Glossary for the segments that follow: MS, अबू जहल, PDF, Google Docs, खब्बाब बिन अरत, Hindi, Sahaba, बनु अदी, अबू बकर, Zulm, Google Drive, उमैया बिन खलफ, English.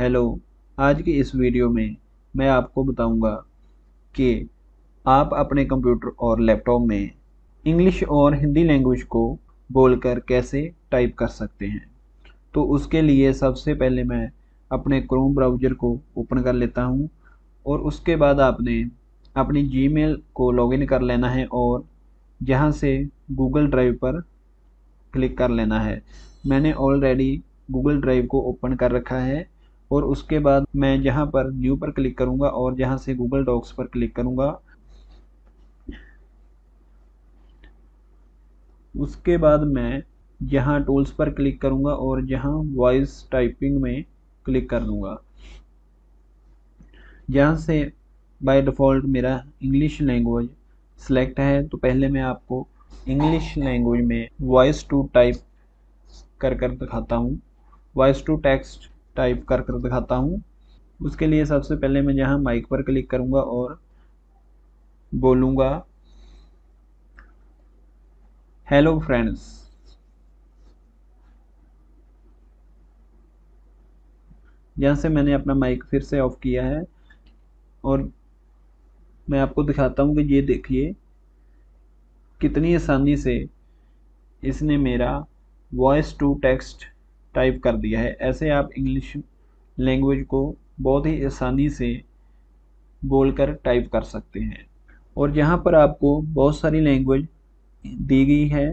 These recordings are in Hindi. हेलो, आज की इस वीडियो में मैं आपको बताऊंगा कि आप अपने कंप्यूटर और लैपटॉप में इंग्लिश और हिंदी लैंग्वेज को बोलकर कैसे टाइप कर सकते हैं। तो उसके लिए सबसे पहले मैं अपने क्रोम ब्राउज़र को ओपन कर लेता हूं और उसके बाद आपने अपनी जीमेल को लॉगिन कर लेना है और यहां से गूगल ड्राइव पर क्लिक कर लेना है। मैंने ऑलरेडी गूगल ड्राइव को ओपन कर रखा है और उसके बाद मैं यहाँ पर न्यू पर क्लिक करूँगा और यहाँ से गूगल डॉक्स पर क्लिक करूँगा। उसके बाद मैं यहाँ टूल्स पर क्लिक करूँगा और यहाँ वॉइस टाइपिंग में क्लिक कर दूँगा। यहाँ से बाय डिफ़ॉल्ट मेरा इंग्लिश लैंग्वेज सेलेक्ट है, तो पहले मैं आपको इंग्लिश लैंग्वेज में वॉइस टू टाइप कर दिखाता हूँ, वॉइस टू टेक्स्ट टाइप कर दिखाता हूँ। उसके लिए सबसे पहले मैं यहाँ माइक पर क्लिक करूँगा और बोलूँगा, हेलो फ्रेंड्स। यहाँ से मैंने अपना माइक फिर से ऑफ किया है और मैं आपको दिखाता हूँ कि ये देखिए कितनी आसानी से इसने मेरा वॉइस टू टेक्स्ट टाइप कर दिया है। ऐसे आप इंग्लिश लैंग्वेज को बहुत ही आसानी से बोलकर टाइप कर सकते हैं। और यहाँ पर आपको बहुत सारी लैंग्वेज दी गई है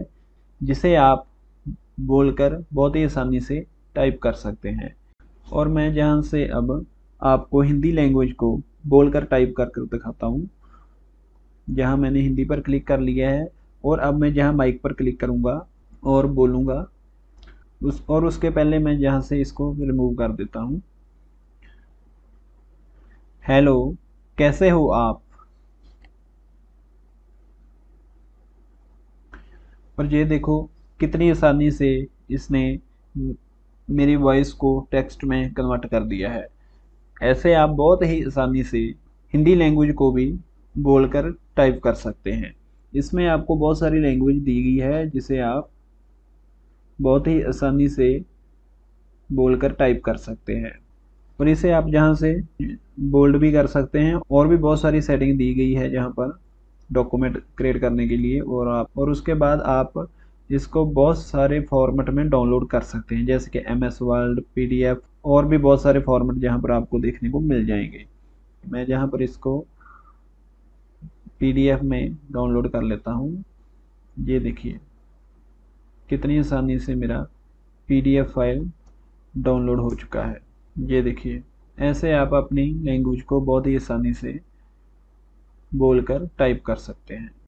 जिसे आप बोलकर बहुत ही आसानी से टाइप कर सकते हैं। और मैं यहाँ से अब आपको हिंदी लैंग्वेज को बोलकर टाइप कर दिखाता हूँ। यहाँ मैंने हिंदी पर क्लिक कर लिया है और अब मैं यहाँ माइक पर क्लिक करूँगा और बोलूँगा और उसके पहले मैं यहाँ से इसको रिमूव कर देता हूँ। हेलो, कैसे हो आप? और ये देखो कितनी आसानी से इसने मेरी वॉइस को टेक्स्ट में कन्वर्ट कर दिया है। ऐसे आप बहुत ही आसानी से हिंदी लैंग्वेज को भी बोलकर टाइप कर सकते हैं। इसमें आपको बहुत सारी लैंग्वेज दी गई है जिसे आप बहुत ही आसानी से बोलकर टाइप कर सकते हैं और इसे आप जहां से बोल्ड भी कर सकते हैं। और भी बहुत सारी सेटिंग दी गई है जहां पर डॉक्यूमेंट क्रिएट करने के लिए और उसके बाद आप इसको बहुत सारे फॉर्मेट में डाउनलोड कर सकते हैं, जैसे कि MS वर्ड, PDF और भी बहुत सारे फॉर्मेट जहां पर आपको देखने को मिल जाएंगे। मैं जहां पर इसको PDF में डाउनलोड कर लेता हूँ। ये देखिए कितनी आसानी से मेरा PDF फाइल डाउनलोड हो चुका है। ये देखिए ऐसे आप अपनी लैंग्वेज को बहुत ही आसानी से बोलकर टाइप कर सकते हैं।